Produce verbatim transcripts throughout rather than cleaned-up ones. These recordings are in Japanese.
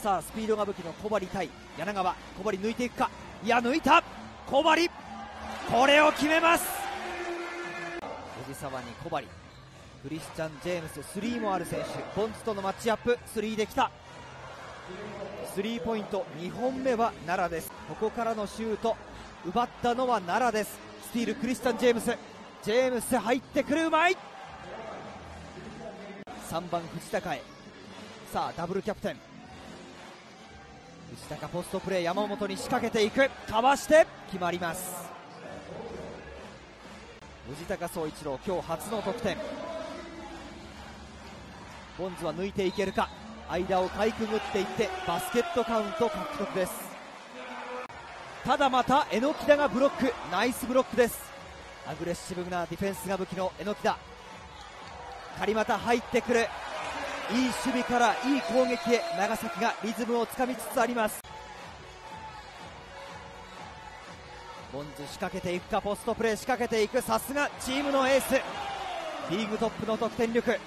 さあスピードが武器の小針対柳川、小針抜いていくか、いや抜いた、小針これを決めます。藤沢に小針、クリスチャン・ジェームス、スリーもある選手、ボンズとのマッチアップ、スリーできた、スリーポイントにほんめは奈良です。ここからのシュート奪ったのは奈良です。スティール、クリスチャン・ジェームス、ジェームス入ってくる、うまい。さんばん藤高へ、さあダブルキャプテン藤高、ポストプレー山本に仕掛けていく、かわして決まります。藤高壮一郎今日初の得点。ボンズは抜いていけるか、間をかいくぐっていってバスケットカウント獲得です。ただまた榎田がブロック、ナイスブロックです。アグレッシブなディフェンスが武器の榎田、狩俣入ってくる、いい守備からいい攻撃へ、長崎がリズムをつかみつつあります。ボンズ仕掛けていくか、ポストプレー仕掛けていく、さすがチームのエース、リーグトップの得点力。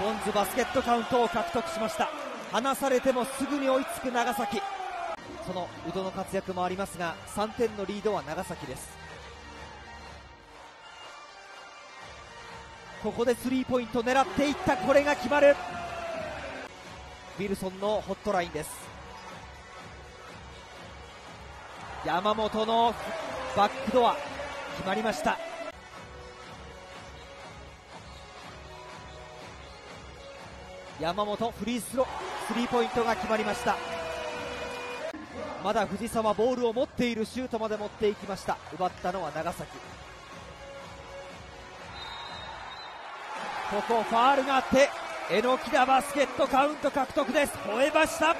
ボンズバスケットカウントを獲得しました。離されてもすぐに追いつく長崎、その宇土の活躍もありますがさんてんのリードは長崎です。ここでスリーポイント狙っていった、これが決まる。ウィルソンのホットラインです。山本のバックドア決まりました。山本フリースロー、スリーポイントが決まりました。まだ藤沢ボールを持っている、シュートまで持っていきました。奪ったのは長崎。ここファールがあって榎田バスケットカウント獲得です。吠えました。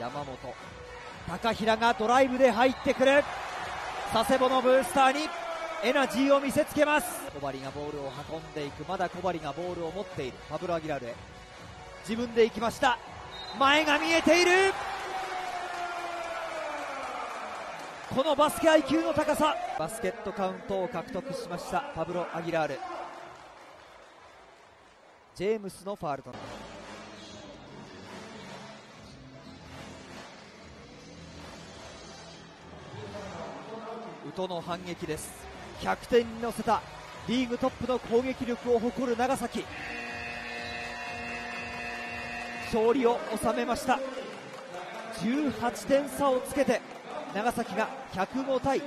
山本、高平がドライブで入ってくる、佐世保のブースターにエナジーを見せつけます。小針がボールを運んでいく、まだ小針がボールを持っている、パブロ・アギラルへ、自分で行きました、前が見えている。このバスケ アイキュー の高さ、バスケットカウントを獲得しましたパブロ・アギラール。ジェームスのファールとなる。宇土の反撃です。ひゃくてんに乗せたリーグトップの攻撃力を誇る長崎、勝利を収めました。じゅうはってん差をつけて長崎がひゃくご対